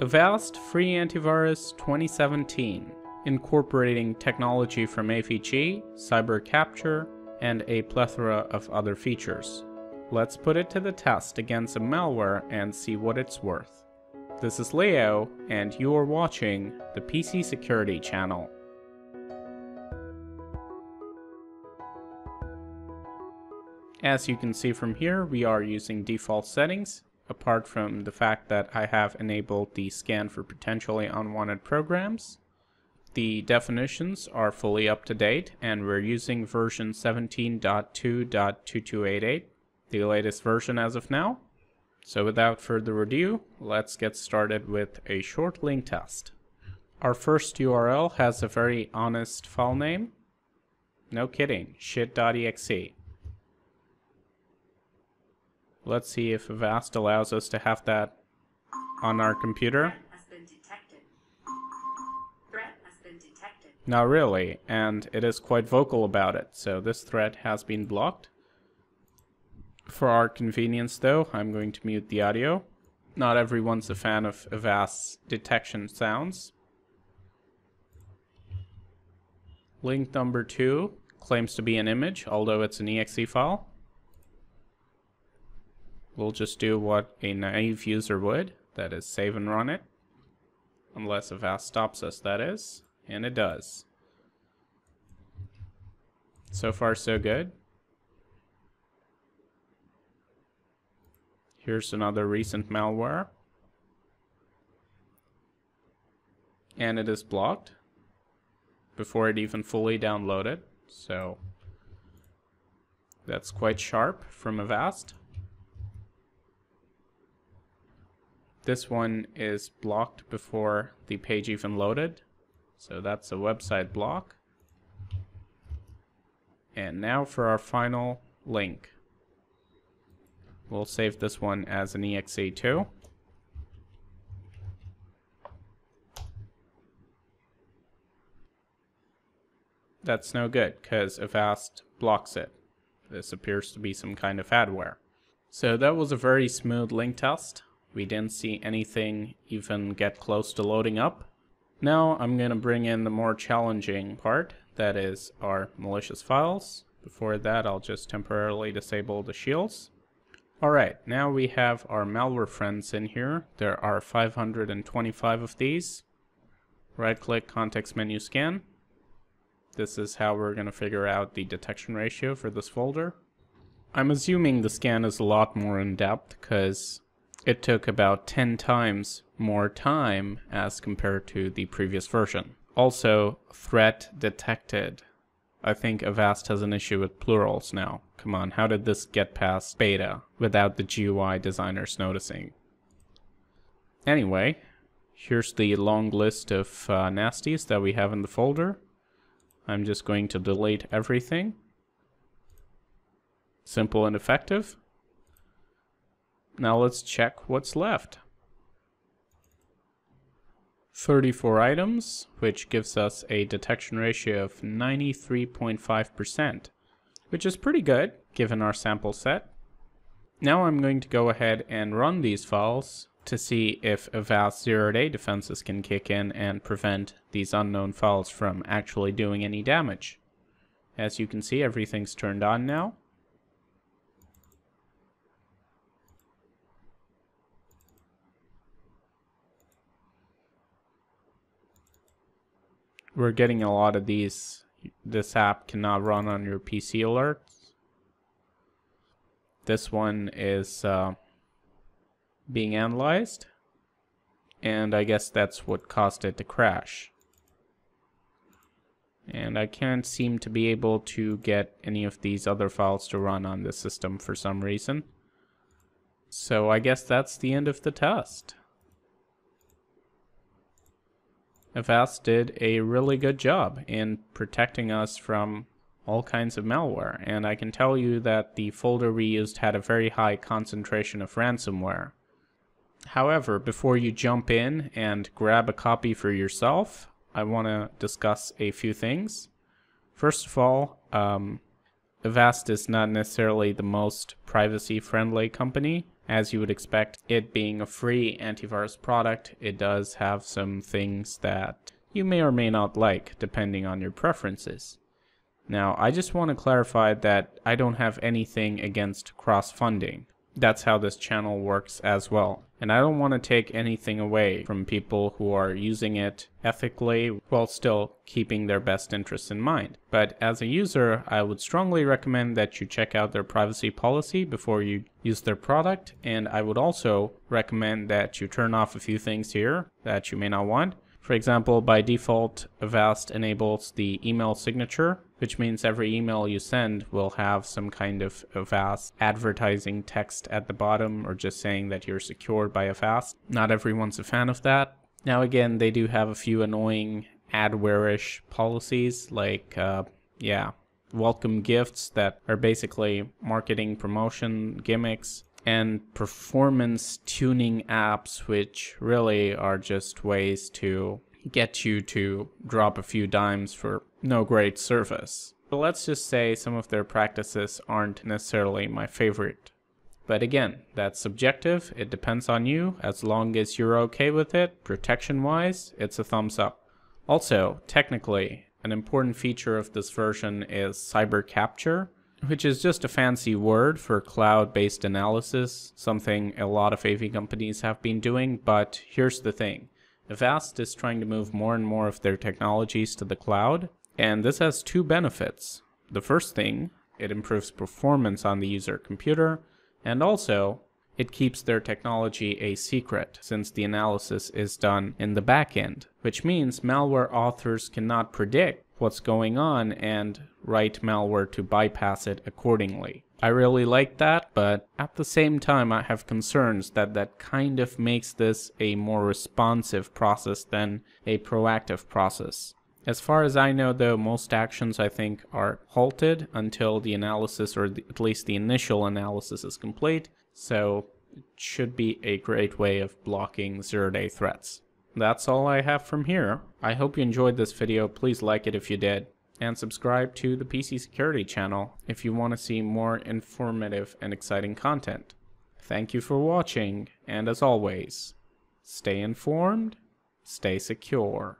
Avast Free Antivirus 2017, incorporating technology from AVG, Cyber Capture, and a plethora of other features. Let's put it to the test against some malware and see what it's worth. This is Leo, and you're watching the PC Security Channel. As you can see from here, we are using default settings, apart from the fact that I have enabled the scan for potentially unwanted programs. The definitions are fully up to date, and we're using version 17.2.2288, the latest version as of now. So without further ado, let's get started with a short link test. Our first URL has a very honest file name. No kidding, shit.exe. Let's see if Avast allows us to have that on our computer. Threat has been detected. Threat has been detected. Not really, and it is quite vocal about it, so this threat has been blocked. For our convenience though, I'm going to mute the audio. Not everyone's a fan of Avast's detection sounds. Link number 2 claims to be an image, although it's an exe file. We'll just do what a naive user would, that is save and run it. Unless Avast stops us, that is. And it does. So far so good. Here's another recent malware. And it is blocked before it even fully downloaded. So that's quite sharp from Avast. This one is blocked before the page even loaded, so that's a website block. And now for our final link. We'll save this one as an exe too. That's no good, because Avast blocks it. This appears to be some kind of adware. So that was a very smooth link test. We didn't see anything even get close to loading up. Now I'm going to bring in the more challenging part, that is our malicious files. Before that, I'll just temporarily disable the shields. Alright, now we have our malware friends in here. There are 525 of these. Right click, context menu, scan. This is how we're going to figure out the detection ratio for this folder. I'm assuming the scan is a lot more in depth because it took about 10 times more time as compared to the previous version. Also, threat detected. I think Avast has an issue with plurals now. Come on, how did this get past beta without the GUI designers noticing? Anyway, here's the long list of nasties that we have in the folder. I'm just going to delete everything. Simple and effective. Now let's check what's left. 34 items, which gives us a detection ratio of 93.5%, which is pretty good given our sample set. Now I'm going to go ahead and run these files to see if Avast Zero Day defenses can kick in and prevent these unknown files from actually doing any damage. As you can see, everything's turned on now. We're getting a lot of these. This app cannot run on your PC alerts. This one is being analyzed, and I guess that's what caused it to crash. And I can't seem to be able to get any of these other files to run on this system for some reason. So I guess that's the end of the test. Avast did a really good job in protecting us from all kinds of malware, and I can tell you that the folder we used had a very high concentration of ransomware. However, before you jump in and grab a copy for yourself, I want to discuss a few things. First of all, Avast is not necessarily the most privacy-friendly company. as you would expect. It being a free antivirus product, it does have some things that you may or may not like, depending on your preferences. Now, I just want to clarify that I don't have anything against cross-funding. That's how this channel works as well. And I don't want to take anything away from people who are using it ethically while still keeping their best interests in mind. But as a user, I would strongly recommend that you check out their privacy policy before you use their product. And I would also recommend that you turn off a few things here that you may not want. For example, by default, Avast enables the email signature, which means every email you send will have some kind of Avast advertising text at the bottom, or just saying that you're secured by Avast. Not everyone's a fan of that. Now again, they do have a few annoying adware-ish policies, like, welcome gifts that are basically marketing promotion gimmicks, and performance tuning apps, which really are just ways to get you to drop a few dimes for no great service. But let's just say some of their practices aren't necessarily my favorite. But again, that's subjective, it depends on you. As long as you're okay with it, protection-wise, it's a thumbs up. Also, technically, an important feature of this version is Cyber Capture, which is just a fancy word for cloud-based analysis, something a lot of AV companies have been doing. But here's the thing. Avast is trying to move more and more of their technologies to the cloud, and this has two benefits. The first thing, it improves performance on the user computer, and also, it keeps their technology a secret, since the analysis is done in the back end, which means malware authors cannot predict what's going on and write malware to bypass it accordingly. I really like that, but at the same time I have concerns that that kind of makes this a more responsive process than a proactive process. As far as I know though, most actions I think are halted until the analysis, or at least the initial analysis, is complete, so it should be a great way of blocking zero-day threats. That's all I have from here. I hope you enjoyed this video. Please like it if you did, and subscribe to the PC Security channel if you want to see more informative and exciting content. Thank you for watching, and as always, stay informed, stay secure.